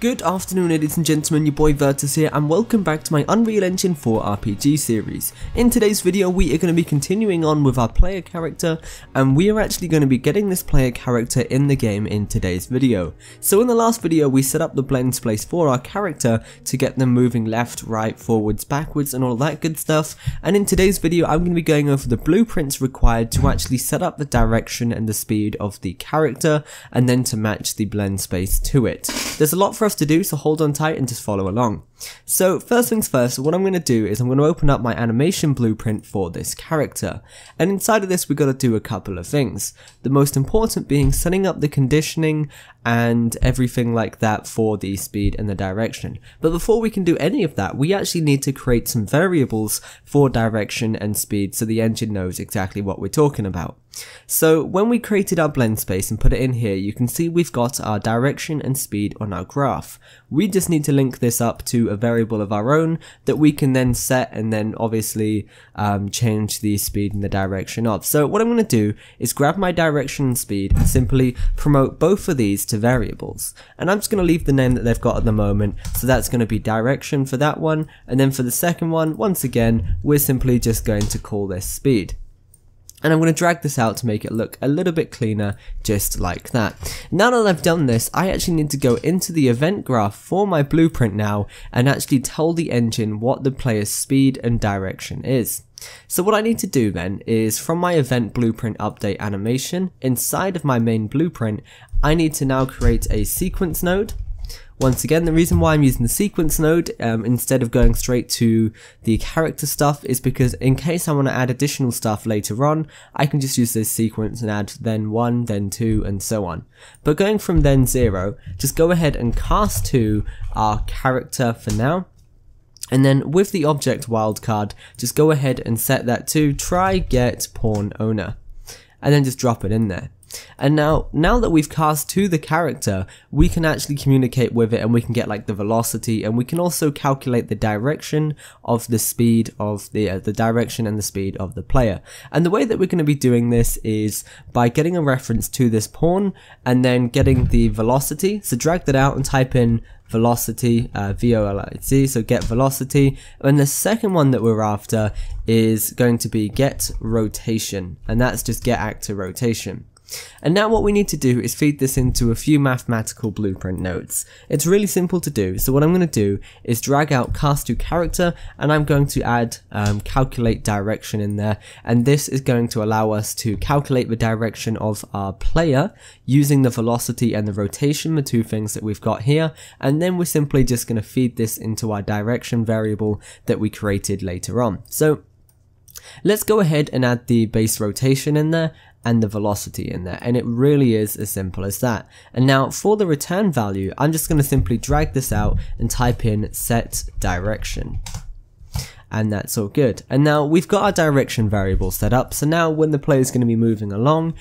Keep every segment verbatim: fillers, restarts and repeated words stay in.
Good afternoon ladies and gentlemen, your boy Virtus here and welcome back to my Unreal Engine four R P G series. In today's video we are going to be continuing on with our player character, and we are actually going to be getting this player character in the game in today's video. So in the last video we set up the blend space for our character to get them moving left, right, forwards, backwards and all that good stuff, and in today's video I'm going to be going over the blueprints required to actually set up the direction and the speed of the character and then to match the blend space to it. There's a lot for us to do, so hold on tight and just follow along. So first things first, what I'm going to do is I'm going to open up my animation blueprint for this character, and inside of this we've got to do a couple of things, the most important being setting up the conditioning and everything like that for the speed and the direction. But before we can do any of that we actually need to create some variables for direction and speed so the engine knows exactly what we're talking about. So when we created our blend space and put it in here, you can see we've got our direction and speed on our graph. We just need to link this up to a variable of our own that we can then set and then obviously um, change the speed and the direction of. So what I'm going to do is grab my direction and speed and simply promote both of these to variables, and I'm just going to leave the name that they've got at the moment, so that's going to be direction for that one, and then for the second one, once again we're simply just going to call this speed. And I'm going to drag this out to make it look a little bit cleaner, just like that. Now that I've done this, I actually need to go into the event graph for my blueprint now and actually tell the engine what the player's speed and direction is. So what I need to do then is from my event blueprint update animation, inside of my main blueprint, I need to now create a sequence node. Once again, the reason why I'm using the sequence node um, instead of going straight to the character stuff is because in case I want to add additional stuff later on, I can just use this sequence and add then one, then two, and so on. But going from then zero, just go ahead and cast to our character for now. And then with the object wildcard, just go ahead and set that to try get pawn owner. And then just drop it in there. And now, now that we've cast to the character, we can actually communicate with it and we can get like the velocity, and we can also calculate the direction of the speed of the, uh, the direction and the speed of the player. And the way that we're going to be doing this is by getting a reference to this pawn and then getting the velocity. So drag that out and type in velocity, uh, V O L I T, so get velocity. And the second one that we're after is going to be get rotation, and that's just get actor rotation. And now what we need to do is feed this into a few mathematical blueprint nodes. It's really simple to do, so what I'm going to do is drag out cast to character, and I'm going to add um, calculate direction in there, and this is going to allow us to calculate the direction of our player using the velocity and the rotation, the two things that we've got here, and then we're simply just going to feed this into our direction variable that we created later on. So let's go ahead and add the base rotation in there and the velocity in there, and it really is as simple as that. And now for the return value, I'm just going to simply drag this out and type in set direction. And that's all good. And now we've got our direction variable set up, so now when the player is going to be moving along,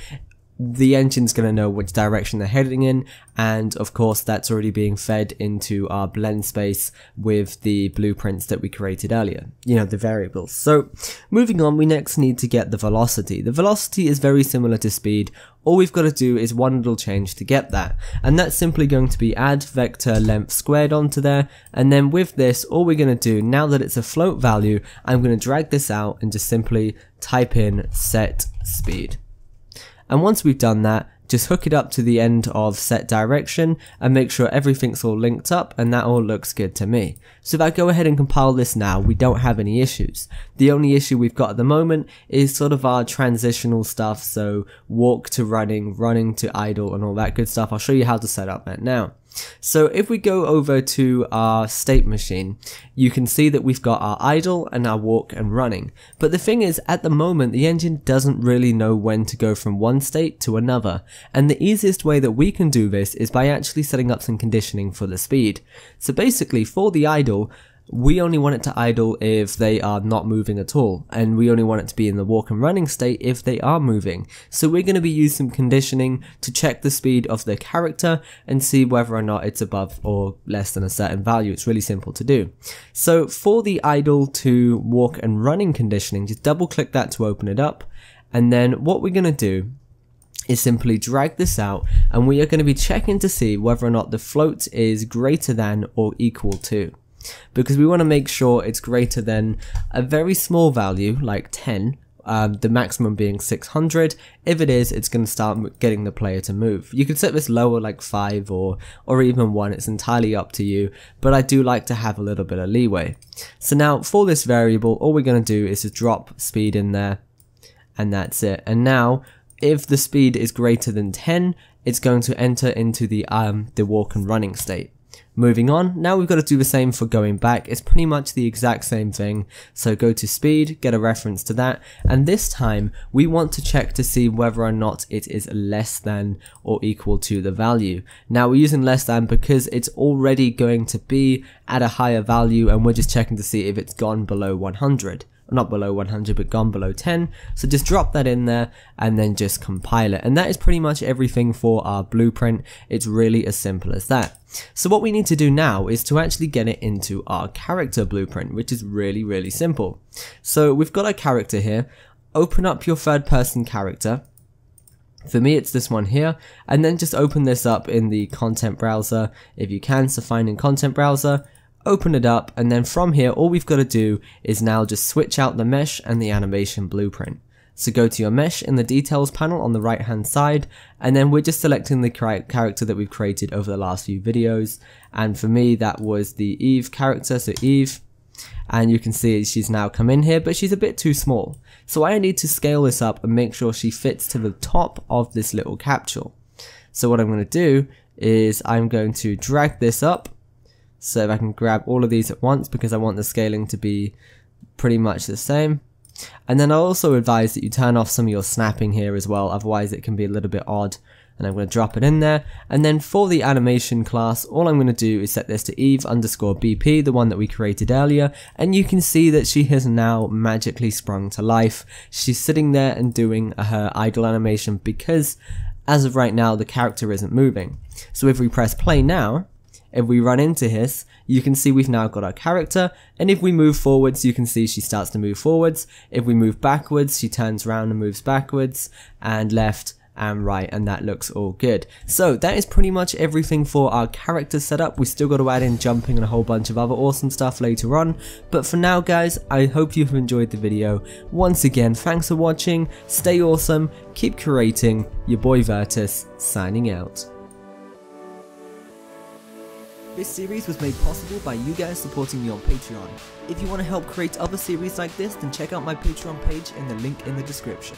the engine's going to know which direction they're heading in, and of course that's already being fed into our blend space with the blueprints that we created earlier, you know, the variables. So moving on, we next need to get the velocity. The velocity is very similar to speed. All we've got to do is one little change to get that, and that's simply going to be add vector length squared onto there, and then with this all we're going to do, now that it's a float value, I'm going to drag this out and just simply type in set speed. And once we've done that, just hook it up to the end of set direction and make sure everything's all linked up, and that all looks good to me. So if I go ahead and compile this now, we don't have any issues. The only issue we've got at the moment is sort of our transitional stuff, so walk to running, running to idle and all that good stuff. I'll show you how to set up that now. So if we go over to our state machine, you can see that we've got our idle and our walk and running. But the thing is, at the moment the engine doesn't really know when to go from one state to another, and the easiest way that we can do this is by actually setting up some conditioning for the speed. So basically for the idle, we only want it to idle if they are not moving at all, and we only want it to be in the walk and running state if they are moving. So we're going to be using conditioning to check the speed of the character and see whether or not it's above or less than a certain value. It's really simple to do. So for the idle to walk and running conditioning, just double click that to open it up, and then what we're going to do is simply drag this out, and we are going to be checking to see whether or not the float is greater than or equal to, because we want to make sure it's greater than a very small value like ten, um, the maximum being six hundred. If it is, it's going to start getting the player to move. You could set this lower like five or or even one, it's entirely up to you, but I do like to have a little bit of leeway. So now for this variable, all we're going to do is to drop speed in there, and that's it. And now if the speed is greater than ten, it's going to enter into the um, the walk and running state. Moving on, now we've got to do the same for going back. It's pretty much the exact same thing. So go to speed, get a reference to that, and this time we want to check to see whether or not it is less than or equal to the value. Now we're using less than because it's already going to be at a higher value, and we're just checking to see if it's gone below one hundred. Not below one hundred, but gone below ten. So just drop that in there and then just compile it. And that is pretty much everything for our blueprint. It's really as simple as that. So what we need to do now is to actually get it into our character blueprint, which is really, really simple. So we've got our character here. Open up your third person character. For me, it's this one here, and then just open this up in the content browser if you can. So find in content browser, open it up, and then from here all we've got to do is now just switch out the mesh and the animation blueprint. So go to your mesh in the details panel on the right hand side, and then we're just selecting the character that we've created over the last few videos, and for me that was the Eve character, so Eve, and you can see she's now come in here, but she's a bit too small, so I need to scale this up and make sure she fits to the top of this little capsule. So what I'm going to do is I'm going to drag this up. So if I can grab all of these at once, because I want the scaling to be pretty much the same. And then I also advise that you turn off some of your snapping here as well, otherwise it can be a little bit odd. And I'm going to drop it in there. And then for the animation class, all I'm going to do is set this to Eve underscore B P, the one that we created earlier. And you can see that she has now magically sprung to life. She's sitting there and doing her idle animation because as of right now, the character isn't moving. So if we press play now, if we run into his, you can see we've now got our character, and if we move forwards, you can see she starts to move forwards. If we move backwards, she turns around and moves backwards, and left and right, and that looks all good. So that is pretty much everything for our character setup. We still got to add in jumping and a whole bunch of other awesome stuff later on, but for now guys, I hope you've enjoyed the video. Once again, thanks for watching, stay awesome, keep creating. Your boy Virtus, signing out. This series was made possible by you guys supporting me on Patreon. If you want to help create other series like this, then check out my Patreon page and the link in the description.